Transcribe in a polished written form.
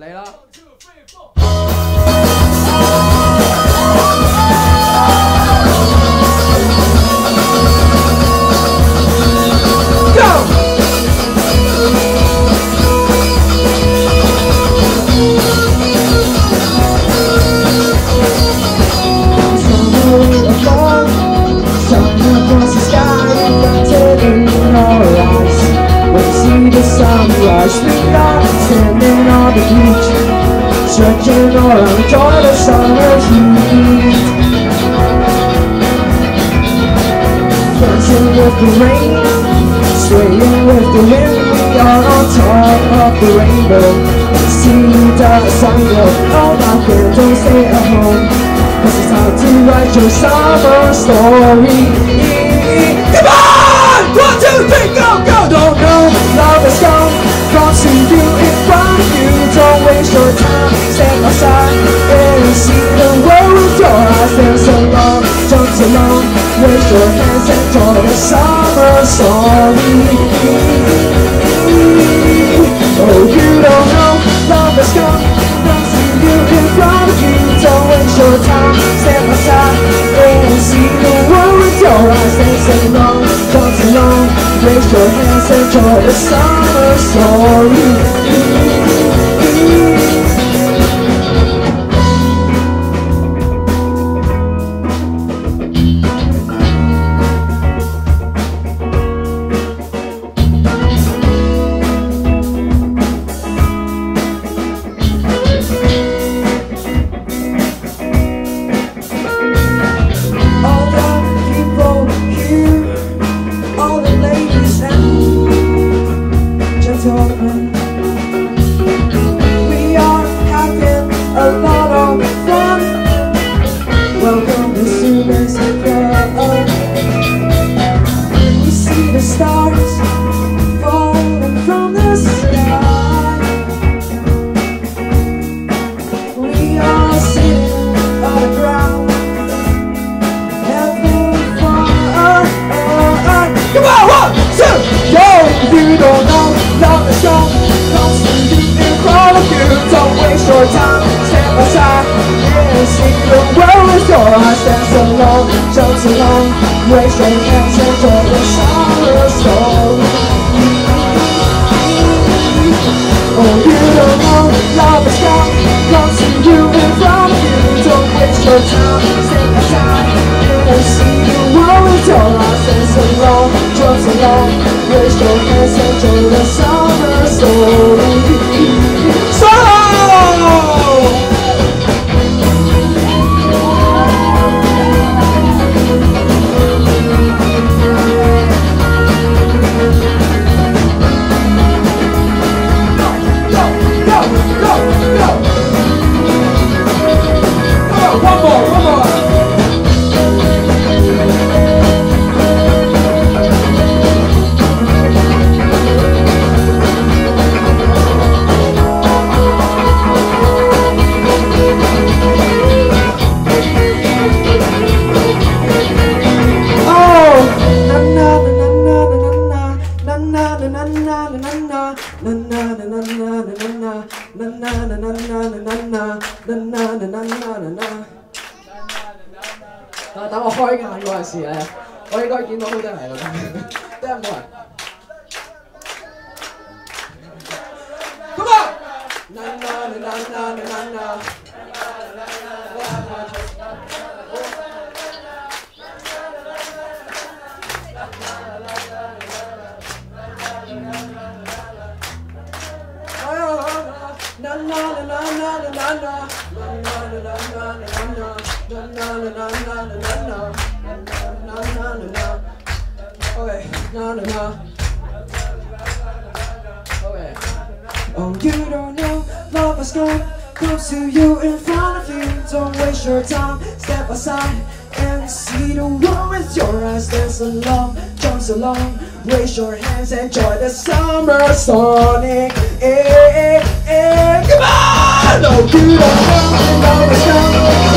嚟啦！Searching or enjoy the summer's heat, dancing with the rain, swaying with the wind. We are on top of the rainbow. See you down the sun glow. Oh my friend, don't stay at home, 'cause it's time to write your summer story. Come on! 1, 2, 3, go, go! Don't know, love is gone, gone to you in front of you. Don't waste your time, stand outside and see the world with your eyes. Dance along, jump along, raise your hands and join the summer story. Oh, you don't know, love is gone, gone to you in front of you. Don't waste your time, stand outside and see the world with your eyes. Dance along, jump along, raise your hands and join the summer story. Sonic, come on! No, you don't know, love is gone.